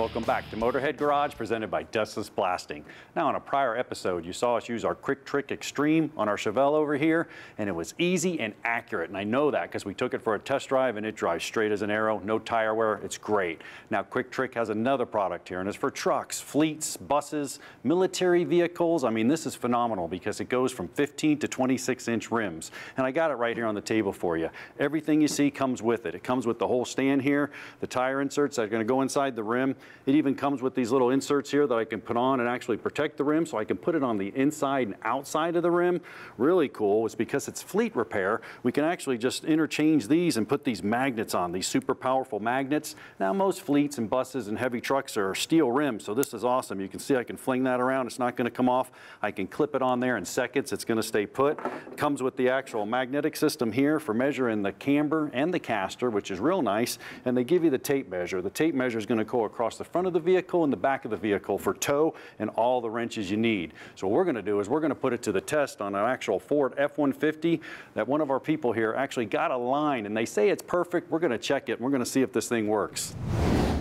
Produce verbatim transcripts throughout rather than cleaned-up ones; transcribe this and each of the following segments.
Welcome back to Motorhead Garage, presented by Dustless Blasting. Now, on a prior episode, you saw us use our QuickTrick Extreme on our Chevelle over here, and it was easy and accurate. And I know that because we took it for a test drive, and it drives straight as an arrow, no tire wear. It's great. Now, QuickTrick has another product here, and it's for trucks, fleets, buses, military vehicles. I mean, this is phenomenal because it goes from fifteen to twenty-six inch rims. And I got it right here on the table for you. Everything you see comes with it. It comes with the whole stand here, the tire inserts that are going to go inside the rim. It even comes with these little inserts here that I can put on and actually protect the rim, so I can put it on the inside and outside of the rim. Really cool is because it's fleet repair, we can actually just interchange these and put these magnets on, these super powerful magnets. Now, most fleets and buses and heavy trucks are steel rims, so this is awesome. You can see I can fling that around. It's not going to come off. I can clip it on there in seconds. It's going to stay put. It comes with the actual magnetic system here for measuring the camber and the caster, which is real nice, and they give you the tape measure. The tape measure is going to go across the front of the vehicle and the back of the vehicle for tow and all the wrenches you need. So what we're going to do is we're going to put it to the test on an actual Ford F one fifty that one of our people here actually got a line, and they say it's perfect. We're going to check it and we're going to see if this thing works.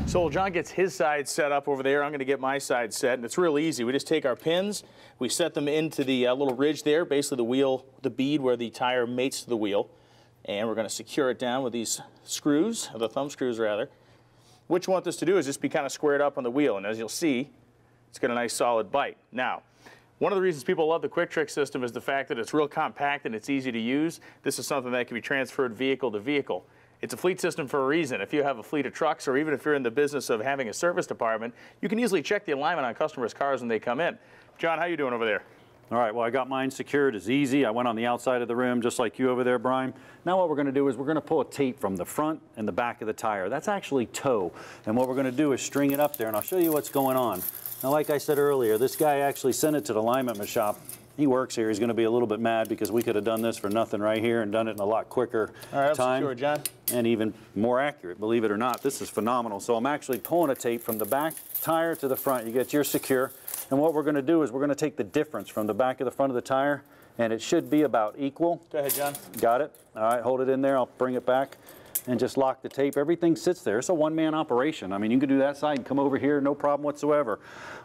So John gets his side set up over there. I'm going to get my side set, and it's real easy. We just take our pins, we set them into the uh, little ridge there, basically the wheel, the bead where the tire mates to the wheel, and we're going to secure it down with these screws, or the thumb screws rather. What you want this to do is just be kind of squared up on the wheel, and as you'll see, it's got a nice solid bite. Now, one of the reasons people love the QuickTrick system is the fact that it's real compact and it's easy to use. This is something that can be transferred vehicle to vehicle. It's a fleet system for a reason. If you have a fleet of trucks, or even if you're in the business of having a service department, you can easily check the alignment on customers' cars when they come in. John, how you doing over there? All right, well, I got mine secured. It's easy. I went on the outside of the rim just like you over there, Brian. Now what we're going to do is we're going to pull a tape from the front and the back of the tire. That's actually tow. And what we're going to do is string it up there, and I'll show you what's going on. Now, like I said earlier, this guy actually sent it to the alignment shop. He works here. He's going to be a little bit mad because we could have done this for nothing right here and done it in a lot quicker All right, time. Secure, John. And even more accurate, believe it or not. This is phenomenal. So I'm actually pulling a tape from the back tire to the front. You get your secure. And what we're going to do is we're going to take the difference from the back of the front of the tire, and it should be about equal. Go ahead, John. Got it. All right, hold it in there. I'll bring it back and just lock the tape. Everything sits there. It's a one-man operation. I mean, you can do that side and come over here, no problem whatsoever.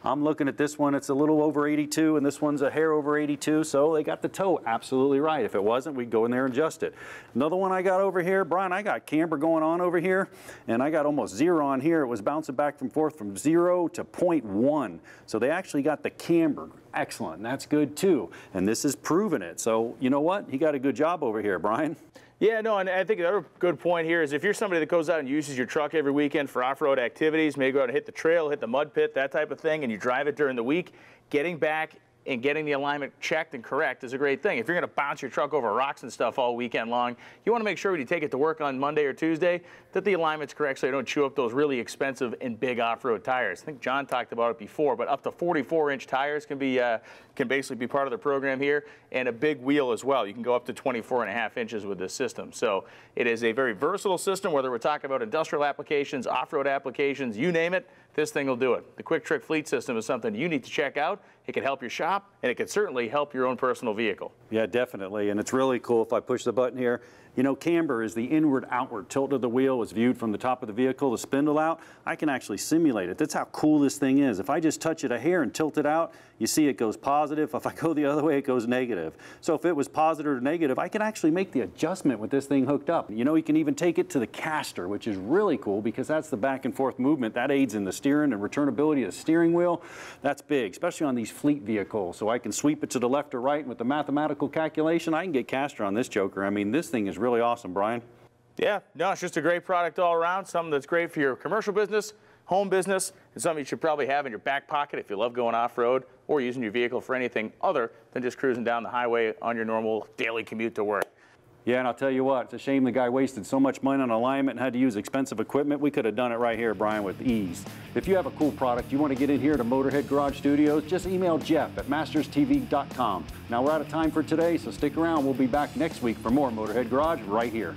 I'm looking at this one. It's a little over eighty-two, and this one's a hair over eighty-two, so they got the toe absolutely right. If it wasn't, we'd go in there and adjust it. Another one I got over here, Brian, I got camber going on over here, and I got almost zero on here. It was bouncing back and forth from zero to point one. So they actually got the camber. Excellent. That's good, too. And this is proving it. So you know what? He got a good job over here, Brian. Yeah, no, and I think another good point here is if you're somebody that goes out and uses your truck every weekend for off-road activities, maybe go out and hit the trail, hit the mud pit, that type of thing, and you drive it during the week, getting back and getting the alignment checked and correct is a great thing. If you're going to bounce your truck over rocks and stuff all weekend long, you want to make sure when you take it to work on Monday or Tuesday that the alignment's correct so you don't chew up those really expensive and big off-road tires. I think John talked about it before, but up to forty-four inch tires can be uh, can basically be part of the program here, and a big wheel as well. You can go up to twenty-four and a half inches with this system. So it is a very versatile system, whether we're talking about industrial applications, off-road applications, you name it, this thing will do it. The QuickTrick Fleet System is something you need to check out. It can help your shop, and it can certainly help your own personal vehicle. Yeah, definitely, and it's really cool if I push the button here. You know, camber is the inward-outward tilt of the wheel is viewed from the top of the vehicle, the spindle out. I can actually simulate it. That's how cool this thing is. If I just touch it a hair and tilt it out, you see it goes positive. If I go the other way, it goes negative. So if it was positive or negative, I can actually make the adjustment with this thing hooked up. You know, you can even take it to the caster, which is really cool because that's the back-and-forth movement. That aids in the steering and returnability of the steering wheel. That's big, especially on these fleet vehicles. So I can sweep it to the left or right, and with the mathematical calculation, I can get caster on this joker. I mean, this thing is really really awesome, Brian. Yeah, no, it's just a great product all around, something that's great for your commercial business, home business, and something you should probably have in your back pocket if you love going off-road or using your vehicle for anything other than just cruising down the highway on your normal daily commute to work. Yeah, and I'll tell you what, it's a shame the guy wasted so much money on alignment and had to use expensive equipment. We could have done it right here, Brian, with ease. If you have a cool product you want to get in here to Motorhead Garage Studios, just email Jeff at masters t v dot com. Now, we're out of time for today, so stick around. We'll be back next week for more Motorhead Garage right here.